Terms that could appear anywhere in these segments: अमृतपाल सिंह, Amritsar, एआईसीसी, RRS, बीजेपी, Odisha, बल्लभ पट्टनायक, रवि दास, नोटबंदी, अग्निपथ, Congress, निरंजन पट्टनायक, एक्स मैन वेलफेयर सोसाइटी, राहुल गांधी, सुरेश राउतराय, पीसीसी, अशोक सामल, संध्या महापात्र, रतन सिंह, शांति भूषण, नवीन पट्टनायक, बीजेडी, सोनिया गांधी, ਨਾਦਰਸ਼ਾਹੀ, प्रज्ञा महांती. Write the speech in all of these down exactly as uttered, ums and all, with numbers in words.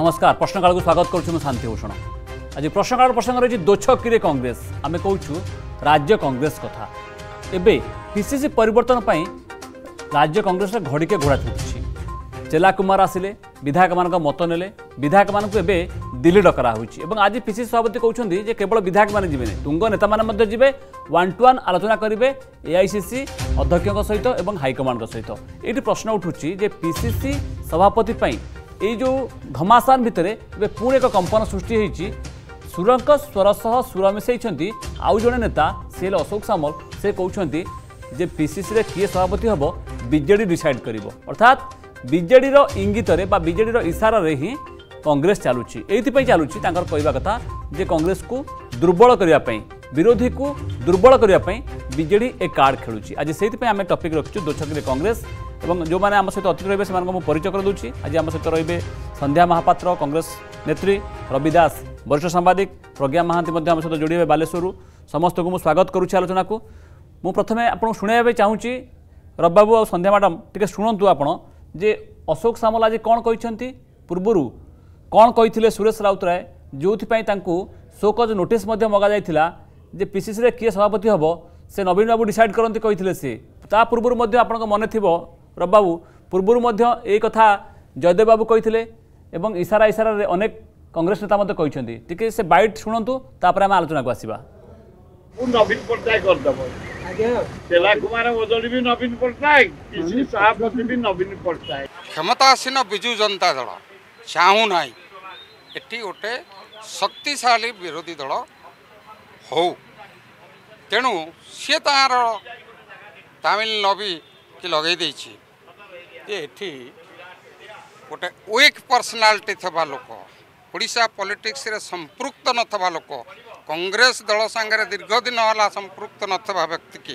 नमस्कार प्रश्नकाल को स्वागत करुँ शांति भूषण। आज प्रश्नकाल प्रसंग रही दोछकी कांग्रेस आम कहूँ राज्य कांग्रेस कथा एवं पीसीसी परिवर्तन पर राज्य कांग्रेस घड़िके घोड़ा छुटुची। चेला कुमार आसिले विधायक मान मत ने विधायक मानक दिल्ली डकरा हो। आज पीसीसी सभापति कहते हैं केवल विधायक मैंने जीवे तुंग नेता मैंने जी वन टू वन आलोचना करेंगे एआईसीसी अध्यक्ष सहित और हाईकमांड सहित। ये प्रश्न उठुची पीसीसी सभापति ये जो घमासान भितर पुणे एक कंपन सृष्टि होती। सुरंग स्वर सह सुर मिसई आउ जड़े नेता सीएल अशोक सामल से कहते जे पीसीसी रे किए सभापति हम बीजेडी डिसाइड करिवो। अर्थात बीजेडी रो इंगित रे बा बीजेडी रो इशारा रे ही कांग्रेस चालुची। एइथिपई चालुची तांकर कहबा कथा जे कांग्रेस को दुर्बल करिया पई विरोधी को दुर्बल करिया पई बीजेडी ए कार्ड खेलुची। आज सेइथिपई आमे टॉपिक रखिछु दोछकरे कांग्रेस एवं जो माने आम सहित अतिथि रहिबे सेमानक मु परिचय कर दूची। आज आम सहित रहिबे संध्या महापात्र कांग्रेस नेत्री, रवि दास वरिष्ठ सांबादिक, प्रज्ञा महांती मध्ये आम सहित जोड़ी होबे बालेश्वरु। समस्त को मु स्वागत करूची आलोचना को। मु प्रथमे आपन सुनैबे चाहूँगी रवि बाबू आ संध्या मैडम टिके सुनंतु आपण जे अशोक सामल आज कौन कहते पूर्वरु कौन कही सुरेश राउतराय जो शोकज नोटिस मगा जाइथिला जे पीसीसी रे किए सभापति हम से नवीन बाबू डिसाइड करते कही सी ता पूर्व आप मन थी रवि बाबू पूर्व कथा जयदेव बाबू कही इशारा इशारा अनेक कांग्रेस नेता मत कहते टी से बैट शुणु तापर आम आलोचना को आसवा नवीन पट्टनायक करदेव चेला कुमार ओजड़ी भी नवीन पट्टनायक किसी सभापति भी नवीन पट्टनायक क्षमतासीन विजु जनता दल चाहूना एटी गोटे शक्तिशाली विरोधी दल हो तेणु सी तार तमिल लबी की लगे एटी गोटे वीक पर्सनालिटी थवा लोक ओडिशा पॉलिटिक्स रे संपृक्त न थवा लोक कांग्रेस दल सांगे दीर्घ दिन होला संपृक्त नथवा व्यक्ति की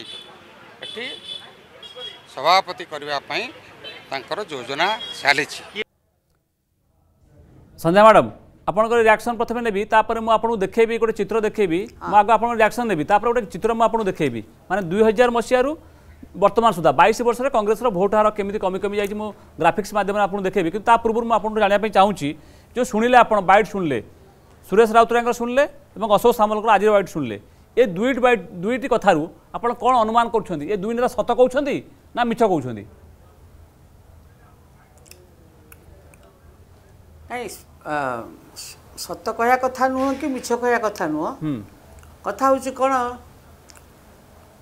एठी सभापति करबा पई तांकर योजना चली छी। संध्या मैडम आपन को रिएक्शन प्रथमे नेबी तापर मु आपन देखेबी गोटे चित्र देखेबी मु आगो आपन रिएक्शन नेबी तापर गोटे चित्र मु आपन देखेबी माने दो हज़ार मसिया रु वर्तमान सुधा बाईस वर्ष रे कांग्रेस रो वोट हार केमिति कमी कमी जाई छी मु ग्राफिक्स माध्यम आपन देखेबी कि ता पूर्व मु आपन जानिया पई चाहू छी जो सुनिले आपन बाइट सुनले सुरेश राउतराय सुनले और अशोक सामल आज बाइट सुनले ये दुईट बाइट दुईट कथार आप कौन अनुमान कर दुई नेता सत कौन ना मिछ कौन सत कह कथा नुह कि मिछ कह कथा नुह कथा हूँ कौन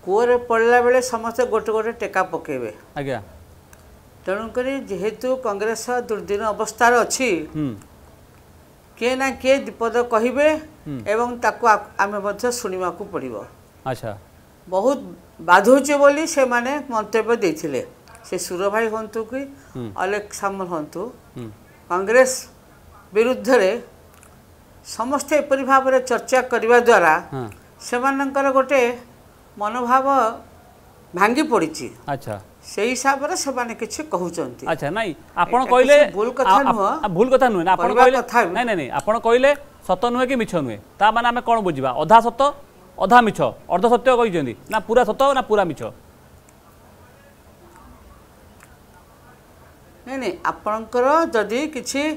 कूरे पड़ला बेले समस्ते गोटे गोटे टेका पकेबे। आज्ञा तेणुक जेहेतु कांग्रेस दुर्दीन अवस्थार अच्छी किए ना किए विपद कहे एवं ताकु आमे सुनिवा को पड़ो। अच्छा बहुत बाधोचे बोली से माने मंतव्य देथिले से सुर भाई हंतु कि अलेख सामल हंतु कांग्रेस विरुद्ध रे समस्ते एपरी भाव चर्चा करने द्वारा से मानकर गोटे मनोभाव भांगी पड़ी। अच्छा से हिसाब से माने किछि कहउचंती। अच्छा नहीं आपण कहले भूल कथा न भूल कथा न आपण कहले नहीं नहीं नहीं आपण कहले सत न कि मिछ न ता माने हमें कोन बुझिबा आधा सत आधा मिछ अर्ध सत्य कहिसेंती ना पूरा सत ना पूरा मिछ नहीं नहीं आपनकर जदी किछि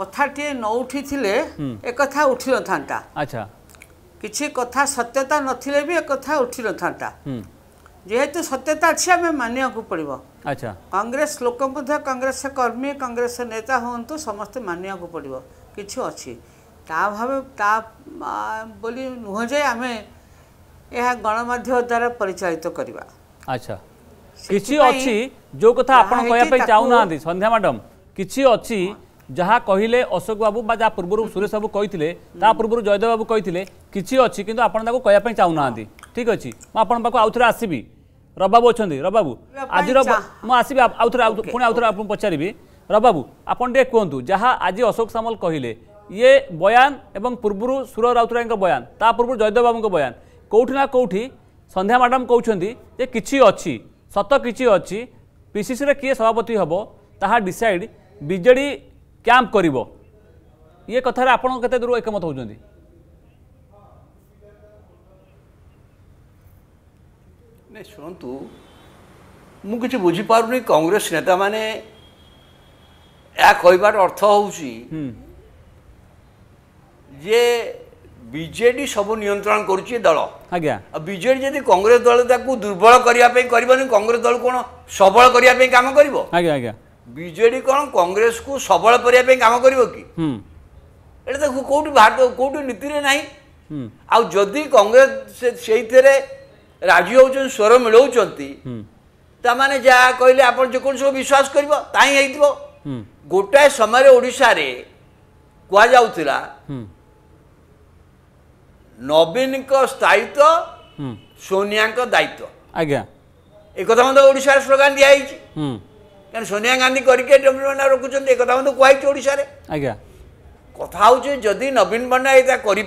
कथाटी न उठी थिले ए कथा उठी न थांता। अच्छा किछि कथा सत्यता न थिले भी ए कथा उठी न थांता जेहेतु सत्यता अच्छी आम मानिया पड़ो। अच्छा कांग्रेस लोक कांग्रेस कर्मी कांग्रेस नेता हूँ समस्ते मानिया पड़ो कि अच्छी बोली नुह जे आम यह गणमाध्यम द्वारा परिचालित तो करवा। अच्छा किसी अच्छी जो कथा आपन कहया चाहूना संध्या मैडम किसी अच्छी जहाँ कहले अशोक बाबू जहाँ पूर्व सुरेश बाबू कही पूर्व जयदेव बाबू कही किसी अच्छी कि आपको कहना चाहूना ठीक अच्छी मुझे आउ थे आसबि रवि बाबू अच्छा रवि बाबू आज मुझे आउ थे पुणी आउ थे पचारि रवि बाबू आपन टे कहतु जहाँ आज अशोक सामल कहले ये बयान एवं पूर्व सुर राउतराय बयान ता पूर्व जयदेव बाबू बयान कौटिना कौटि संध्या मैडम कहते ये किसी अच्छी सत किसी अच्छी पीसीसी रे किए सभापति हम ताहा डिसाइड बीजेडी क्यांप करिवो ये कथार आपण केते दूर एकमत होउचंदी। ने शुणतु मु किछि बुझी पारुनी कांग्रेस नेता माने या कहबार अर्थ हूँ जे बीजेडी सब नियंत्रण करुच्चे दल बीजेडी जब कांग्रेस दल दुर्बल करने कर कांग्रेस दल कौन सबल करने कम कर बीजेडी कौन कांग्रेस को सबल करने कम कर कौटी भारत कौटी नीति ना आदि कांग्रेस से राजी हो स्वर मिला तमाने जा कहले आप सब विश्वास कर गोटाए समय ओडिशा रे कह जाऊला नवीन का स्थायित्व सोनिया का दायित्व आज्ञा एक मत ओडिशा स्लोगान दिखाई क्या सोनिया गांधी करके रखुंट एक मत कहशार आज्ञा कथा हूँ जदि नवीन पट्टनायक कर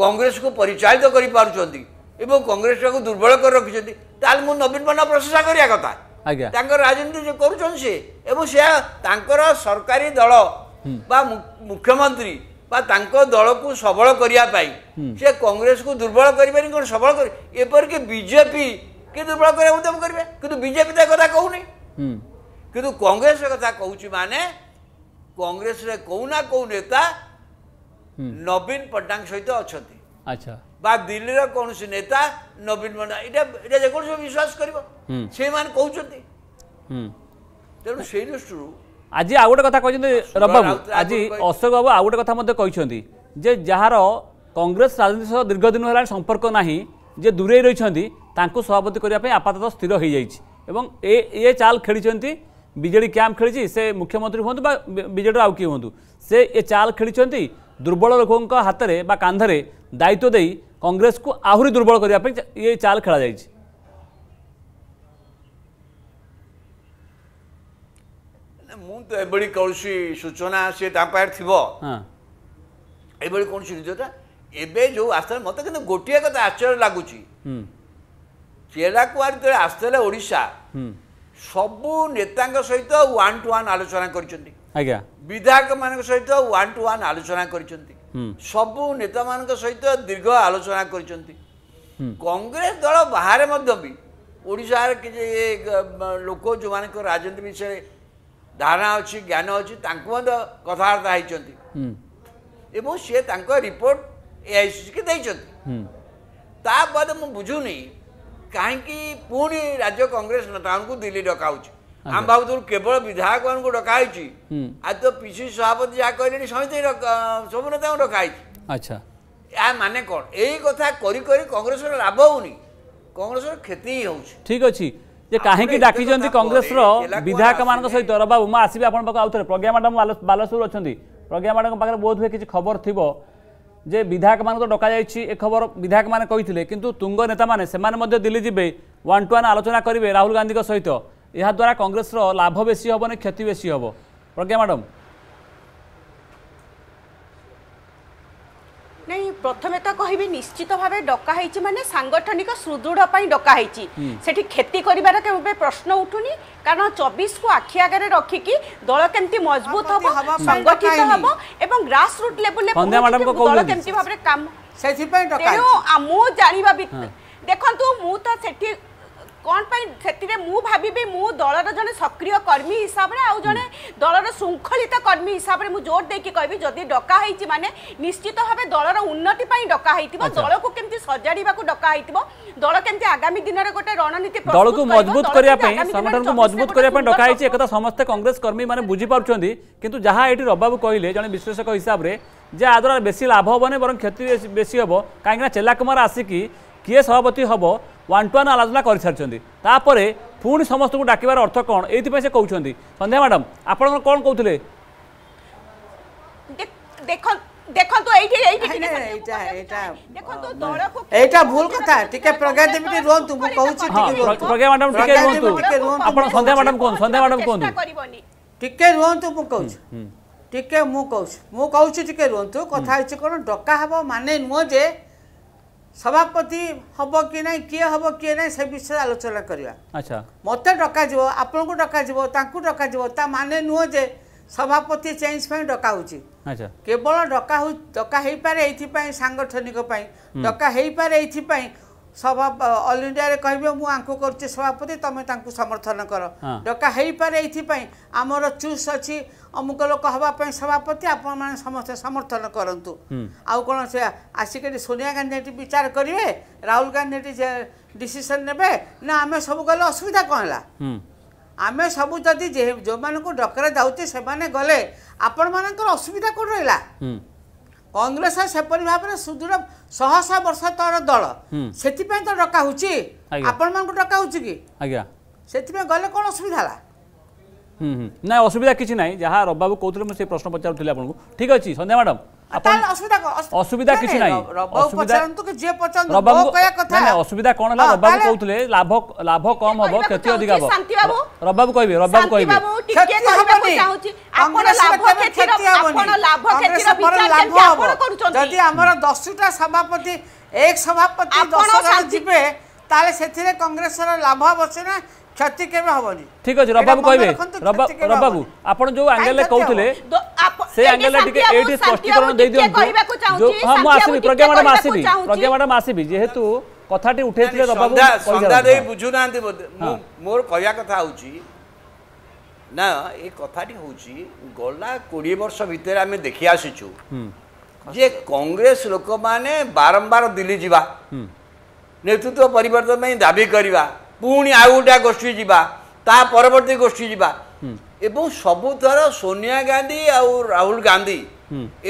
कांग्रेस को परिचालित करेस को दुर्बल कर रखिंट ताल मु नवीन पट्टनायक प्रशंसा करिया कथा राजनीति जो कर सरकारी दल बा मुख्यमंत्री बा दल को सबल करने से कांग्रेस को दुर्बल कर सबल करपरिक बीजेपी के दुर्बल करेंगे कि बीजेपी तो कथा कहूनी किंतु कांग्रेस कथा कहूँ माने कांग्रेस रे कौ ना कौ नेता नवीन पट्टनायक सहित अच्छा बा दिल्ली रा कौन से नेता नवीन पट्टनायक जेको सब विश्वास कर तेणु से दृष्टि आज आउ गोटे कथा कहते रब बाबू आज अशोक बाबू आउ गोटे कथा कहते जे जार कांग्रेस राजनीति सह दीर्घ दिन है संपर्क ना जे दूरे रही सभापति करने आपात स्थिर हो जाए चाल खेली बीजेडी कैंप खेली से मुख्यमंत्री हूँ बीजेडी आउ किए हूँ से ये चाल खेली दुर्बल लोकों हाथ में कांधे दायित्व दे कांग्रेस को आहुरी दुर्बल करने ये चाल खेला जाए तो एभली कौन सूचना सी थी ये कौन निजटा एवं जो आस्था मत कि गोटे कथा आश्चर्य लगुच चेरा कुमार जो आसते ओडिशा सबू नेता सहित वन टू वन आलोचना कर विधायक मान सहित वन टू वन आलोचना कर सबू नेता मान सहित दीर्घ आलोचना कर कांग्रेस दल बाहर भी ओडिशा कि लोक जो मान राजनीति विषय धारणा अच्छी ज्ञान अच्छी कथबार्ता होती सी रिपोर्ट एआईसीसी की देते बुझुनी कहीं पुणी राज्य कांग्रेस नेता दिल्ली डका आम भाव केवल विधायक मान डकाई आज तो पीसी सभापति जहाँ कहले समिति सब नेता डकाई अच्छा या माने कौन यही कथा कांग्रेस लाभ होनी कांग्रेस क्षति ही हो ठीक अच्छी जे कहीं डाकी कांग्रेस विधायक मान सहित रबाबू मुझे आसबि आप आउे प्रज्ञा मैडम बालासुर अच्छा प्रज्ञा मैडम पाखे बोध हुए किसी खबर थी जे विधायक मान तो डक जा खबर विधायक मैंने कही कि तुंग नेता मैंने दिल्ली जी वन टू वन आलोचना करेंगे राहुल गांधी सहित यह द्वारा कांग्रेस लाभ बेसी हेनी क्षति बेसी हम प्रज्ञा मैडम नहीं प्रथम तो कह निश्चित भाव डकाही माने सांगठनिक सुदृढ़ डकाही से खेती कर प्रश्न उठुनी कारण चौबीस को आखि आगे रखिकी दल केमती मजबूत हम संगठित हम और ग्रास रूट लेवल दल केमती भाव काम तेणु जाना देखो मुझे कौन से मु भावी मु दलर जन सक्रिय कर्मी हिसाब से आज जन दलर श्रृंखलित कर्मी हिसाब से जोर देकी कह जदि डकाही माने निश्चित भाव दलर उन्नति डकाही दल को केमती सजाड़ा डकाही दल केमती आगामी दिन में गोटे रणनीति दल को मजबूत करने संगठन को मजबूत करने डकाही एक समस्त कांग्रेस कर्मी मैंने बुझीपार्टी कितु जहाँ ये रबाबू कहले जन विश्लेषक हिसाब से द्वारा बेसी लाभ हेनी बर क्षति बेसी हम कहीं चेला कुमार आसिकी किए सभापति हम वन टू वन आलोचना कर सारी पुणी समस्त को डाक अर्थ कौन ये कहते संध्या मैडम आप कौन कहते प्रज्ञा मैडम संध्या मैडम कहूँ संध्या मैडम कहूँ टे रुहतु कथा कौन डका हम माने नुहजे सभापति हम कि ना किए हम किए ना से विषय आलोचना करवा अच्छा मत डक आपण को डक डक माने नुह जे सभापति चेंज पे डका अच्छा केवल डका डका हो पारे ये सांगठनिक डका हो पारे ये सभा अल इंडिया कह मुझे कर सभापति तुम्हें समर्थन कर डका हो पारे ये आमर चूस अच्छी अमुक लोक हाँपी सभापति आप समस्ते समर्थन करूँ आउ कौन से आसिक सोनिया गांधी विचार करेंगे राहुल गांधी डिसीजन ने ना आम सब गले असुविधा कौन है आम सब जदि जो मानक डकरा जाऊे से गले आपण मानक असुविधा कौन रहा कांग्रेस सेपरी भाव में सुदृढ़ शहश वर्ष तर दल से तो डका आपण मान डका से गले कौन असुविधा है ना असुविधा किसी ना जहाँ रबाबू कहते मुझे प्रश्न पचारूँ आपको ठीक अच्छे संध्या मैडम असुविधा किसी ना असुविधा कौन है रबाबू कहते लाभ लाभ कम हम क्षति अधिक हम रबाबू कह रबाबू कह दस टा सभापति एक सभापति दस जीवे से कांग्रेस लाभ हम क्षति केबे होबनी ठीक अछि रबाबू कहबे रबाबू आपण जो एंगल कहउतले से एंगल टिके एटी स्पष्टीकरण दे दियौ जो हम आसी प्रज्ञा मैडम आसीबी प्रज्ञा मैडम आसीबी जेहेतु कथाटी उठेतले रबाबू संधा देई बुझुनांती मोर कहया कथा होउची ना ए कथाटी होउची गोला बीस वर्ष भीतर आमे देखि आसीचू जे कांग्रेस लोक माने बारंबार दिल्ली जीवा नेतृत्व परिवर्तन में दाबी करबा पुणी आउ गोटा गोष्ठी जीवा ता परवर्ती गोष्ठी जीवा एवं सबुथर सोनिया गांधी आ राहुल गांधी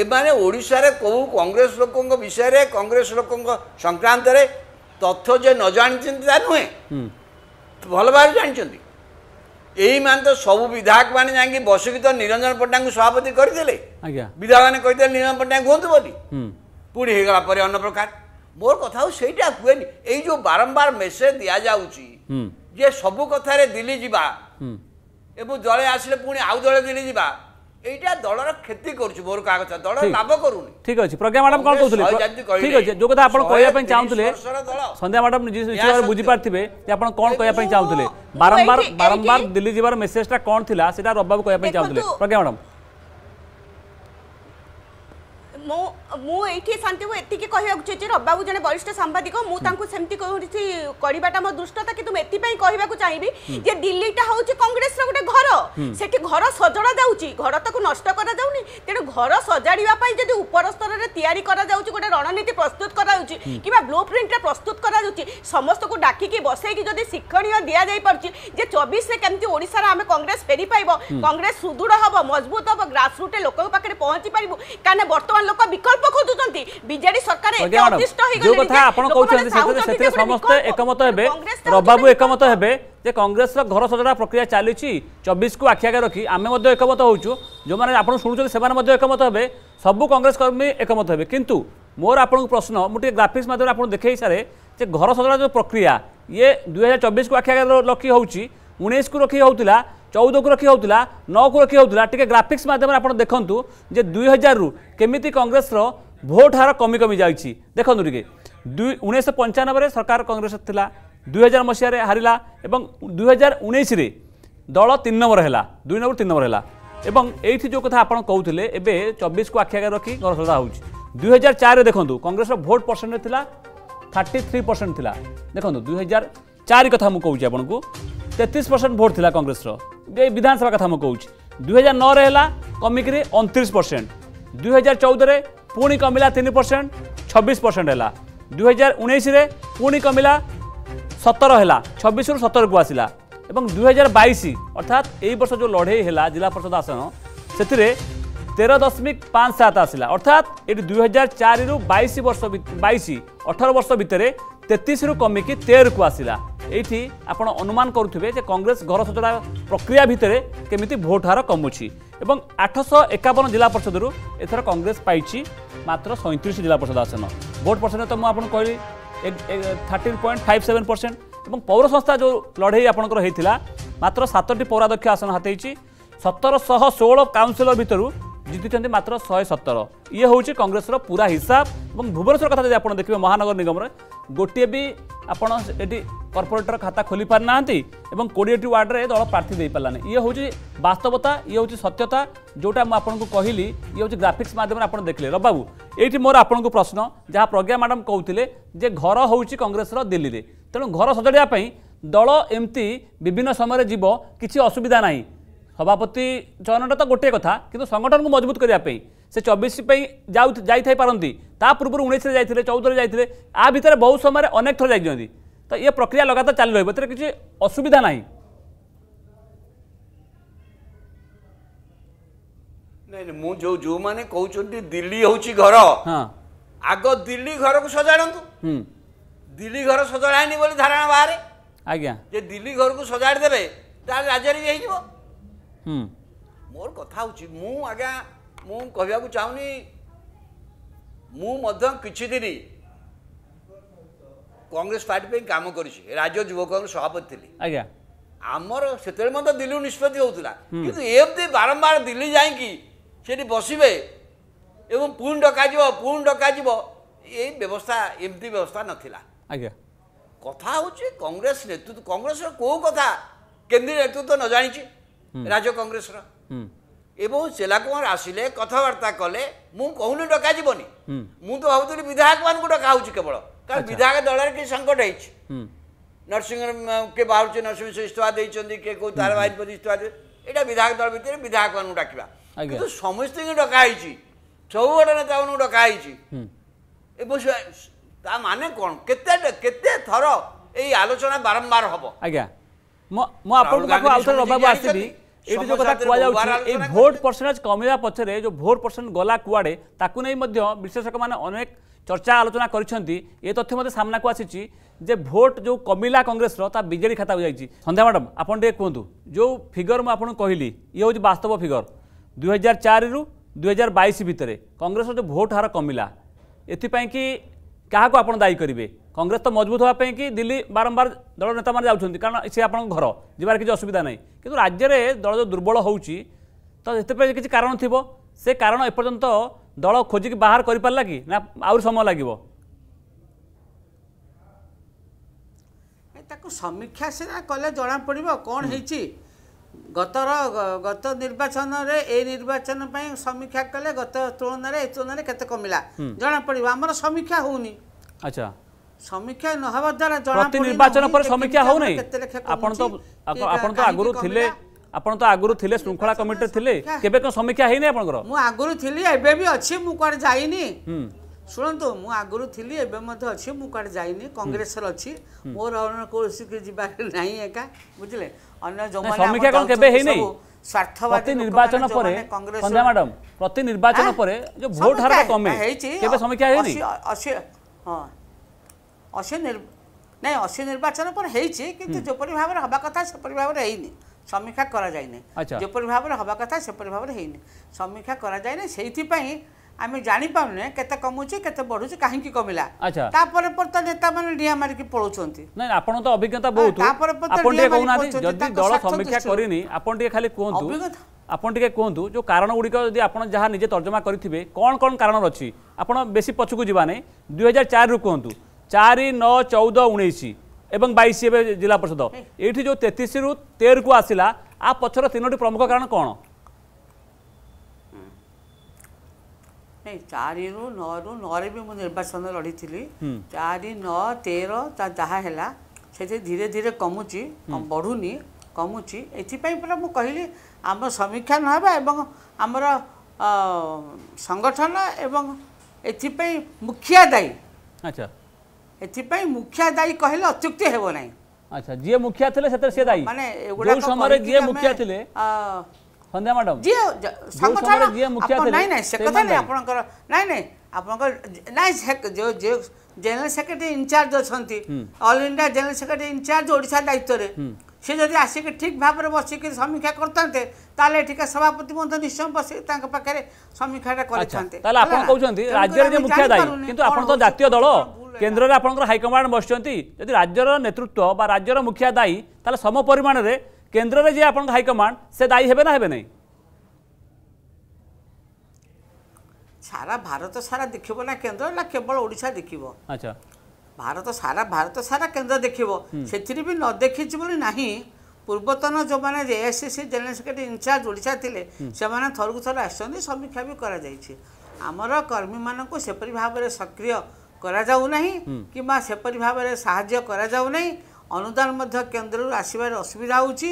एमाने ओडिशा रे कहू कांग्रेस लोकों विषय रे कांग्रेस लोकों संक्रांत रे तथ्य जे न जानिछन्ती नुहे भल भाव जानिछन्ती एही मान तो सब विधायक माने जाकी बसिक तो निरंजन पट्टनायक को सभापति करदेले विधायक माने कहते निरंजन पट्टनायक होंतु बोली पुणी हे गला पर अन्न प्रकार मोर कथा सेटा हुएनि एई जो बारंबार मेसेज दिया जाउची जे सबु कथारे दिल्ली जीवा एवं दले आसिले पुणी आउ दले दिल्ली जीवा एटा दलर खेती करूछु मोर का कथा दल लाभ करूनी ठीक अछि प्रज्ञा मैडम कोन कहथुले ठीक अछि जो कथा आपण कहया पई चाहुतले संध्या मैडम निजी विषय बुझी पारथिबे जे आपण कोन कहया पई चाहुतले बारंबार बारंबार दिल्ली जीवार मेसेजटा कोन थिला सेटा रबाबू कहया पई चाहुतले प्रज्ञा मैडम मो मु ये शांति को एति कहे रबाबू जने वरिष्ठ सांबादिक मुझे करवाटा मो दुष्टता कि तुम एपाई कहवाक चाहिए जे दिल्लीटा हूँ कांग्रेस गोटे घर से घर सजड़ा जाऊँगी घर तक नष्ट करा जाउनी तेणु घर सजाड़ापी जब उपर स्तर में तैयारी गोटे रणनीति प्रस्तुत कराऊँगी कि ब्लू प्रिंट प्रस्तुत कराऊँगी समस्त को डाकिकी बसईकि जब शिक्षणीय दि जापे चौबीस केमती ओडिशा आम कांग्रेस फेरी पाइब कांग्रेस सुदृढ़ हम मजबूत हम ग्रासरूटे लोक पाखे पहुँची पारू कहीं बर्तमान लोक विकल्प खोजुचंती बीजेडी सरकार एते अतिष्ट हे गले जो कथा आपण कहउचंती सेते सेते समस्त एकमत हेबे रबाबू एकमत हेबे जे कांग्रेस रो घर सजड़ा प्रक्रिया चालुची चौबीस को आखियागे रखी आमे मध्ये एकमत होउचू जो माने आपण सुनुचंती सेमान मध्ये एकमत हेबे सब कांग्रेस कर्मी एकमत हेबे किंतु मोर आपण प्रश्न मुटे ग्राफिक्स माध्यम आपण देखै सारे जे घर सजड़ा जो प्रक्रिया ये दो हज़ार चौबीस को आखियागे रखी होउची उन्नीस को रखी होउतिला चौदह को रखी होता नौ को रखी होता टे ग्राफिक्स मध्यम आप देखूँ जे दुई हजार रु केमी कांग्रेस भोट हार कमी कमी जा देखूँ टे उन्नीस पंचानबे सरकार कांग्रेस थिला दुई हजार मसीह हारिला एवं दुई हजार उन्नीस दल तीन नंबर है दुई नंबर तीन नंबर है ये जो कथा आपड़ कहते हैं चौबीस को आखि आगे रखी घर सजा हो दुई हजार चार देखूँ कांग्रेस भोट परसेंट था थर्टी थ्री परसेंट था देखो दुई हजार चार कथा मुझे आपन को तेतीस परसेंट भोट था कांग्रेस विधानसभा कथा मुझे दुई हजार नौ रेला कमिकी अणतीस परसेंट दुई हजार चौदह पुणी कमिला तीन परसेंट छब्बीस परसेंट है दुई हजार उन्नीस पुणी कमिला सतर है छब्बीस रु सतर को आसला दुई हजार बाईस अर्थात यही वर्ष जो लड़े है जिला परिषद आसन से तेरह दशमिक पाँच सात आसला अर्थात ये दुई हजार चार रु बाईस वर्ष बाईस अठारह वर्ष भितर तेतीस रु कमिकी तेरह को आसला ये आपड़ अनुमान करुवे कांग्रेस घर सजड़ा प्रक्रिया भितर केमी भोट हार कमुची एवं आठश एकावन जिला परिषद रु एथर कांग्रेस पाई मात्र सैंतीस जिला परिषद आसन भोट परसेंट तो मुझे कहली thirteen point five seven percent और पौर संस्था जो लड़े आपंकर होता मात्र सतटी पौराध्यक्ष आसन हाथी सतरश षोल काउनसिलर भितर जिति मात्र शहे सतर ये हूँ कांग्रेस पूरा हिसाब। और भुवनेश्वर कथा जी आप देखिए महानगर निगम गोटे भी आपड़ी कर्पोरेटर खाता खोली पारि ना और कोड़े वार्ड्रे दल प्रार्थी दे पाराना ये हूँ बास्तवता ये हूँ सत्यता जोटा मुझे कहली ये हूँ ग्राफिक्स मध्यम आप देखिले। रबाबू ये मोर आपन को प्रश्न जहाँ प्रज्ञा मैडम कहते घर हूँ कांग्रेस दिल्ली में तेणु घर सजाड़ापी दल एमती विभिन्न समय जीव किसी असुविधा ना सभापति चयनटा तो गोटे कथा किंतु संगठन को मजबूत करने से चौबीस जाई पारती पूर्व उन्नीस चौदह जाते आ भितर बहुत समय अनेक थर जाइए तो ये प्रक्रिया लगातार चालू रही किसी असुविधा ना नहीं मु जो जो माने कहते दिल्ली हूँ घर हाँ आग दिल्ली घर को सजाड़ू दिल्ली घर सजाड़ानी बोली धारणा बाहर आज्ञा जे दिल्ली घर को सजाड़देवे राज्य भी हो मोर कथा मु आज्ञा मु कह चाहूनी मुझे किसी दिन कांग्रेस पार्टी काम कर राज्य युव कांग्रेस सभापति थी आज्ञा आमर से दिल्ली निष्पत्ति होता कि बारंबार दिल्ली जाकि बसवे एवं पुणी डक पुणी डक व्यवस्था एमती व्यवस्था नाला आज्ञा कथा हूँ कांग्रेस नेतृत्व कांग्रेस कौ कथा केन्द्रीय नेतृत्व न जानी राज्य कांग्रेस एवं चेला कुमार आसिले कथबार्ता कले मुझे डका जीवन मुझे भावुली विधायक मान डका केवल कारण विधायक दल के संकट हो नरसिंह के बाहर नरसिंह से इस्तीफा देते किए कौ ताराबाई पर इस्तीफा यहाँ विधायक दल भितर विधायक मान डाकवा कि समस्त डकाई सब गोटे नेता मान डका मान कौन के थर ये आलोचना बारंबार हम आज्ञा भोट परसेंटेज कमिया पछरे जो भोट परसेंट गला कुआडे ताकू नहीं मध्य विशेषज्ञ माने अनेक चर्चा आलोचना करिसेंती ए तथ्य मते सामना को आसीची जे भोट जो कमिला कांग्रेस रो ता बीजेपी खाता हो जाईची। संध्या मैडम आपन दे कहंतु जो फिगर म आपन कहली ये हो वास्तव फिगर दो हज़ार चार रु दो हज़ार बाईस भितरे कांग्रेस रो जो भोट हार कमिला एथि पई कि क्या को आप दायी करेंगे कांग्रेस तो मजबूत होगापी कि दिल्ली बारंबार दल नेता मैंने जाऊँच कारण सी आप घर जबार किसी असुविधा ना कि राज्य में दल जो दुर्बल होते किसी कारण थी से कारण एपर्यंत दल खोजिक बाहर कर पारा कि ना आउर समय लगे समीक्षा सीना कले जना पड़ो कौन होती गतर गत निर्वाचन रे ए निर्वाचन पर समीक्षा कले गत तुलन तुलन के कमिला जना पड़ो आमर समीक्षा होनी अच्छा समीक्षा नहबा द्वारा जना निर्वाचन पर समीक्षा हो नहीं आपण तो आपण तो आगुरु थिले आपण तो आगुरु थिले श्रृंखला कमिटी थिले केबे को समीक्षा हेने आपण को मु आगुरु थिली एबे भी अछि मु कोड जाईनी सुनंतु मु आगुरु थिली एबे मधे अछि मु कोड जाईनी कांग्रेस रे अछि मोर अन को सिके जिबा नाही एका बुझले अन्य जमाना समीक्षा कोन केबे हे नहीं स्वार्थवादी निर्वाचन परे संध्या मैडम प्रति निर्वाचन परे जो वोट हार कमे केबे समीक्षा हे नहीं अछि हाँ अशी निर् नहीं अशी निर्वाचन पर होपरि भाव में हवा कथा सेपरि भाव में होनी समीक्षा करपरि भाव में हवा कथा सेपरि भाव में होनी समीक्षा कर आम जापारे केत कमुचे केत बढ़ुचे कहीं कमिला तापर पर तो नेता मैंने डिया मारिकी पलाउछंती नहीं आपण तो अभिज्ञता बहुत आपण टिके कहू नाथि जदि दल समीक्षा करिनी आपण टिके खाली कहंतु आपण टिके कहंतु जो कारण गुडी जदि आपण जहा निजे तर्जमा करिथिबे कोन कोन कारण अछि आपण बेसी पछुकु जिबा नै दो हज़ार चार रु कहंतु चार नौ चौदह उन्नीस एवं बाईस जिला परिषद ये जो तेतीस रु तेरह को आसला आ पछर तीनोटी प्रमुख कारण कौन नहीं चार रु नौ रु नौ भी मुझे निर्वाचन लड़ी थी चार नौ तेरह जहाँ से धीरे धीरे कमुची बढ़ुनी कमुची ये पूरा मुझे कहली आम समीक्षा ना आमर संगठन एवं ये मुखिया दायी अच्छा एथिपाई मुखिया दायी कहले अत्युक्ति हेबो नाही अच्छा जे मुखिया थले सेतर से दायी माने एगुडा समय जे मुखिया थले संध्या मैडम जे संगठन जे मुखिया थले नाही नाही से कथा नाही आपनकर नाही नाही आपनकर नाही जे जे जनरल सेक्रेटरी इंचार्ज अछंती all India general secretary in charge Odisha दायित्व रे से जदि आसिक ठीक भाव में बसिक समीक्षा करते एठिका सभापति निश्चय बसिक पाखे समीक्षा करते राज्य मुखिया दायी किंतु आपन तो जातीय दल केन्द्र में आपंकर हाईकमाण बसती यदि राज्यर नेतृत्व बा राज्यर मुखिया दायी ताले सम परिमाण में केन्द्र में जी आप हाईकमाण से दायी हेबे ना हेबे नहीं सारा भारत सारा देखिबो ना केंद्र ना केवल ओडिशा देखिबो? अच्छा, भारत सारा भारत सारा केंद्र देखिबो सेथिरि भी न देखिछि बोली नाही। पूर्वतन जो माने ASC general secretary in charge Odisha थिले से माने थरकु थर आछन्ती, समीक्षा भी करा जायछि। आमर कर्मी मानक सेपरि भाव में सक्रिय करा जाउ नाही कि मा सेपरि भाव में सहाय्य करा जाउ नाही। अनुदान मध्य केंद्र आसबार असुविधा होची।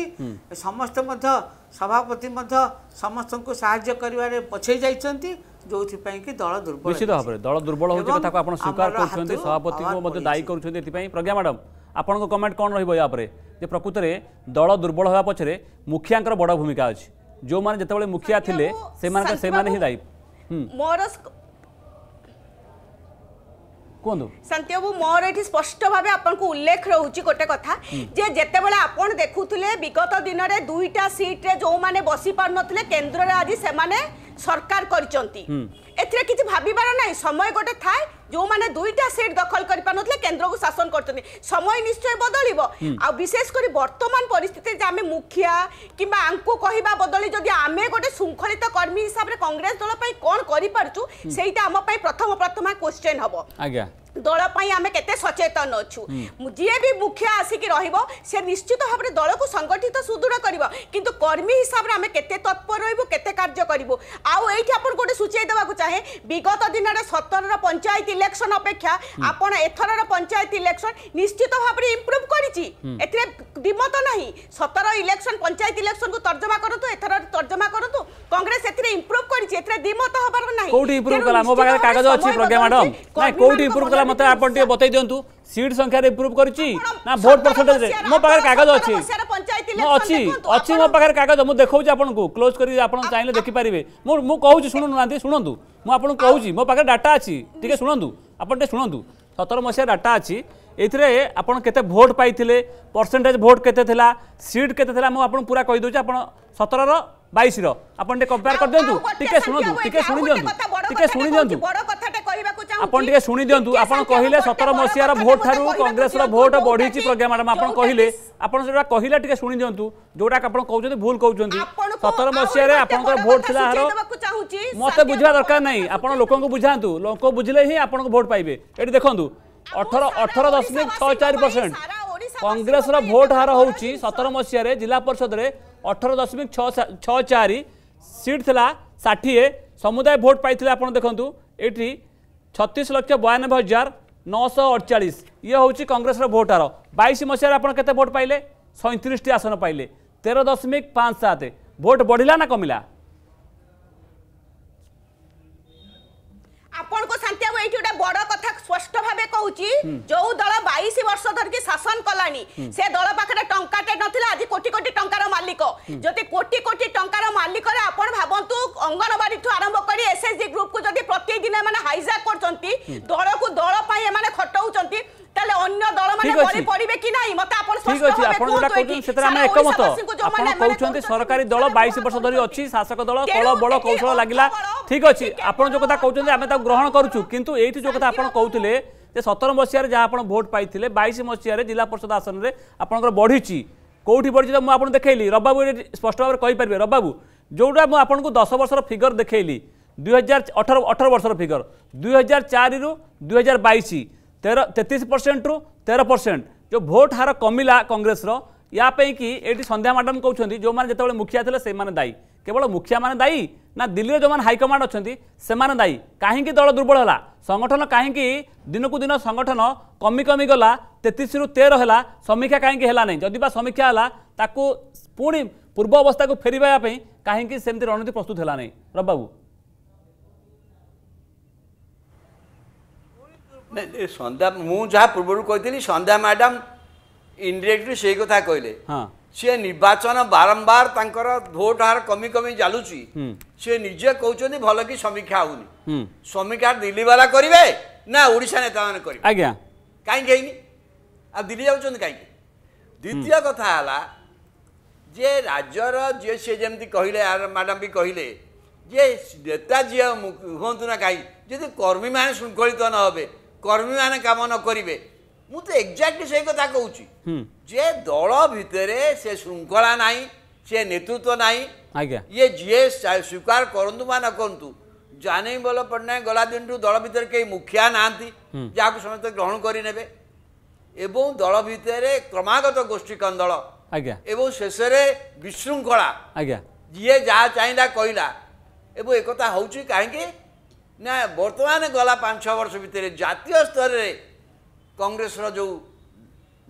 समस्त मध्य सभापति मध्य समस्त को सहाय्य करिवारे पछै जाइछन्ती, जोथि पई कि दल दुर्बल निश्चित भाव में दल दुर्बल होची कथा को आपण स्वीकार करछन्ती, सभापति को मध्य दायी करछन्ती। एथि पई प्रज्ञा मैडम आपण को कमेंट कोन रहइबो या परे जे प्रकृत रे दल दुर्बल होवा पछरे मुखियांकर बड़ भूमिका अछि, जो माने जते बेले मुखिया थिले से माने से माने ही दायी। मोरस संत्यबू मोर ये स्पष्ट भाव आपन को उल्लेख रोचे गोटे कथा जे जेते बेला आपन देखुले विगत दिन रे दुईटा सीट रे जो माने बसी पार नथिले केंद्र रे आज से माने सरकार करचंती। एथरे किछि भाबिबार नाही, समय गोटे थाए जो माने दुईटा सीट दखल कर पार नथिले केंद्र को शासन करतनी, समय निश्चय बदलिबो। आ विशेष करी वर्तमान परिस्थिति जे आमे मुखिया किबा आंको कहिबा बदली जदी आमे गोटे शृंखलित कर्मी हिसाब रे कांग्रेस दल पई कोन करि परचू सेइटा हम पई प्रथम प्रथम क्वेश्चन हबो। आज्ञा दल पई आमे केते सचेतन अछु, जे भी मुखिया आसिक रहिबो से निश्चित भाव में दल को संगठित सुदृढ़ करिबो, किंतु कर्मी हिसाब रे आमे केते तत्पर रहिबो केते कार्य करिबो। आउ एठी आपन गोटे सूचै देबाकू चाहे विगत दिन रे सत्रह रा पंचायत इलेक्शन अपेक्षा आपन एथर रा पंचायत इलेक्शन निश्चित भाव में इंप्रूव करिछि, एथरे दिमत नाही। सत्रह इलेक्शन पंचायत इलेक्शन को तर्जमा करतु, एथर तर्जमा करतु, कांग्रेस एथरे इंप्रूव करिछि, एथरे दिमत होबार नाही। कोठी इंप्रूव कला मो बागा कागज अछि प्रज्ञा मैडम, नाही कोठी इंप्रूव मत आपण टिए बतै दियंतु सीट संख्या रे इंप्रूव करछि ना वोट परसेंटेज रे? मो पाखर कागज अछि, मो अछि अछि मो पाखर कागज मो देखौ छी आपण को क्लोज करी आपण चाहिले देखि परिबे। मो मो कहू छी सुननु नांती, सुनंतु मो आपण कहू छी, मो पाखर डाटा अछि ठीक है, सुनंतु आपण ते सुनंतु। सत्रह मसिया डाटा अछि, एथरे आपण केते वोट पाइथिले, परसेंटेज वोट केते थिला, सीट केते थिला, मो आपण पूरा कहि दउ छी। आपण सत्रह रो बाईस रो आपण ते कंपेयर कर दियंतु ठीक है, सुनंतु ठीक है, सुनि दियंतु ठीक है, सुनि दियंतु बडो कथा आपण टिके सुनी दियंतु। आपण कहिले सत्रह मसियार वोट थारु कांग्रेस रो वोट बढी छि प्रज्ञा मैडम, आपण कहिले आपण जेडा कहिला टिके सुनी दियंतु, जोडा आपण कहउछन भूल कहउछन सत्रह मसियार आपनकर वोट थिला हारो मते बुझा दरकार नाही, आपण लोकन को बुझांतु, लोक बुझले ही आपण को वोट पाइबे। एडी देखंतु अठारह दशमलव छह चार प्रतिशत कांग्रेस रो वोट हार होउछि सत्रह मसियार जिला परिषद रे अठारह दशमलव छह चार सीट थिला साठ समुदाय वोट पाइथिले। आपण देखंतु एठी छत्तीस लक्ष बयानबे हजार नौश अड़चाश ये हूँ कांग्रेस वोट हार। बैश मसीह आप वोट पाइले सैंतीस टी आसन पाइले तेरह दशमिक पाँच सात वोट बढ़ला ना कमिला? आपण को सांत्याव एठी उडा बडो कथा स्पष्ट भाबे कहउची, जो दल बाईस वर्ष धरकी शासन कलानी से दल पाखरे टंकाटे नथिला, आज कोटी कोटी टंकार मालिक। जति कोटी कोटी टंकार मालिक रे आपण भाबंतु अंगनवाड़ी ठु आरंभ करी एसएसजी ग्रुप को जति प्रतिदिन माने हाइजैक करचंती, दल को दल पाए माने खटौचंती, तले अन्य दल माने परि परिबे कि नाही? मते आपण स्पष्ट ठीक अछि, आपण उडा कहउची क्षेत्र में एकमत आपण कहउचंती सरकारी दल बाईस वर्ष धरि अछि, शासक दल कल बड़ कौशल लागिला ठीक अछि। आपण जो कथा कहउचंती आमे त ग्रहण करूछु, किंतु एठी जो कथा आपण कहउथिले जे सत्रह मसियार जहा आपण वोट पाइथिले बाईस मसियार जिला परिषद आसन रे आपनकर बढिछि, कोठी बढिछि त मु आपण देखैली रबाबू स्पष्ट भाव कहि परबे। रबाबू जोडा मु आपण को दस वर्ष रो फिगर देखैली दो हज़ार अठारह वर्ष रो फिगर दो हज़ार चार रु दो हज़ार बाईस तैंतीस प्रतिशत रु तेरह प्रतिशत जो वोट हार कमिला कांग्रेस रो, या पे कि एठी संध्या मैडम कहउछंती जो माने जतबेले मुखिया थिले से माने दाई, केवल मुखिया माने दाई ना दिल्ली जो हाईकमांड अच्छा से दायी? कहीं दल दुर्बल है, संगठन कहीं दिन कु दिन संगठन कमी कमी गला तेतीस रु तेरह है, समीक्षा कहीं नहीं? जदि बा समीक्षा है पुणी पूर्व अवस्था को फेरवाई कहीं सेमती रणनीति प्रस्तुत है नहीं? रबाबू सन्ध्या मुझे पूर्व कही सन्ध्या मैडम इनडायरेक्टली से कथा कहले, सी निर्वाचन बारंबार तांकर भोट हार कमी कमी जालुची, सी निजे कहते भल कि समीक्षा होनी, समीक्षा दिल्ली वाला करेंगे ना ओडिशा नेता मैंने करेंगे कहीं आ दिल्ली जाऊँ कहीं? द्वितीय कथा है जे राज्यर जी सी जमी कहले मैडम भी कहले जे नेता जी हूँ ना कहीं जी कर्मी मैंने शृंखलित न हे, कर्मी मैंने कम न करेंगे, मुझे एक्जाक्टली से कथा कहूँ जे दल भितर से श्रृंखला ना से नेतृत्व ना, ये जी स्वीकार करूँ वा न करूँ जानवी बल्लभ पट्टनायक गला दिन दल भर कई मुखिया ना जहाँ समस्त ग्रहण करे एवं दल भितर क्रमागत गोष्ठी कंदल एवं शेष विशृंखला जी जहाँ चाहला कहला एवं एक हूँ कहीं ना बर्तमान गला पांच छः वर्ष भितर जातीय स्तर में कांग्रेस जो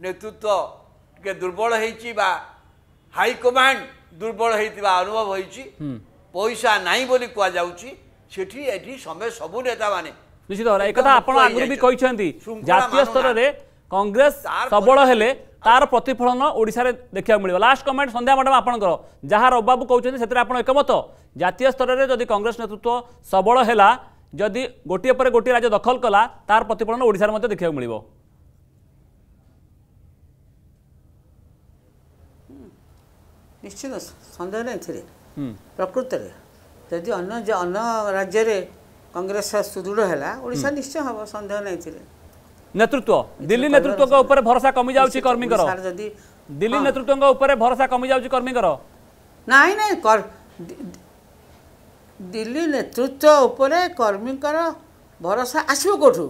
नेतृत्व के दुर्बल हो हाई कमांड दुर्बल होता अनुभव हो पैसा नाई बोली कुआ जाउची सेठी एठी समय सबु नेता माने निश्चित और एकदा आपण आगु भी कहिसेंती जातीय स्तर रे कांग्रेस सबल हेले तार प्रतिफलन ओडिसा रे देखिया मिलिबो। लास्ट कमेंट संध्या मैडम आपण करो जहां रबाबू कहउचेंती सेतरा आपण एकमत जातीय स्तर रे जदी कांग्रेस नेतृत्व सबल हेला जदी गोटिए पर गोटिए राज्य दखल कला तार प्रतिफलन ओडिसा रे मते देखिया मिलिबो। निश्चित संदेह नहीं प्रकृत में जदि राज्य में कांग्रेस सुदृढ़ है ओडिशा निश्चय हम संदेह नहीं। नेतृत्व दिल्ली नेतृत्व के ऊपर भरोसा कमी जाउची कर्मी करो जदि दिल्ली नेतृत्व के ऊपर भरोसा कमी जाउची कर्मी करो नहीं नहीं दिल्ली नेतृत्व ऊपर कर्मी कर भरोसा आसो कोठू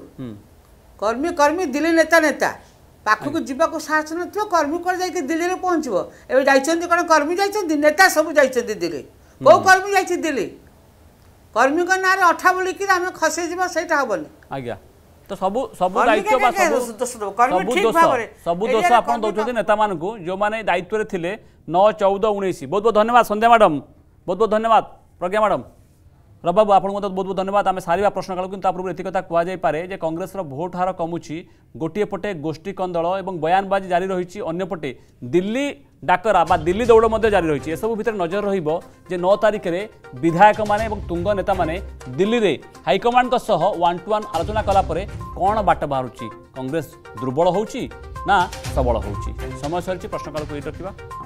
कर्मी कर्मी दिल्ली नेता नेता पाखक जावाक साहस नर्मी कौन जाइए दिल्ली में पहुँचो ए कौन कर्मी जाइए नेता सब जाइए दिल्ली कौ कर्मी जाइए दिल्ली कर्मी ना अठा बोलिक आम खसई जाटा हेनी तो सबू सब दायित्व सबू दोष आप दौरान नेता मानू जो मैंने दायित्व थे नौ चौदह उन्नीस बहुत बहुत धन्यवाद संध्या मैडम बहुत बहुत धन्यवाद प्रज्ञा मैडम रबाबू आप बहुत बहुत धन्यवाद। आम सारे प्रश्नकाल कि पूर्व ये कथा कहुए कांग्रेस भोट हार कमुची गोटे पटे गोष्ठी कंदल और बयानबाजी जारी रही अंपटे दिल्ली डाकरा बा दिल्ली दौड़ जारी रही एसबू भर नजर रे नौ तारिख में विधायक मैंने तुंग नेता मैंने दिल्ली में हाइकमांड वन टू वन आलोचना कलापर कौन बाट बाहर कांग्रेस दुर्बल हो सबल हो समय सर प्रश्नकाल को ये रखा।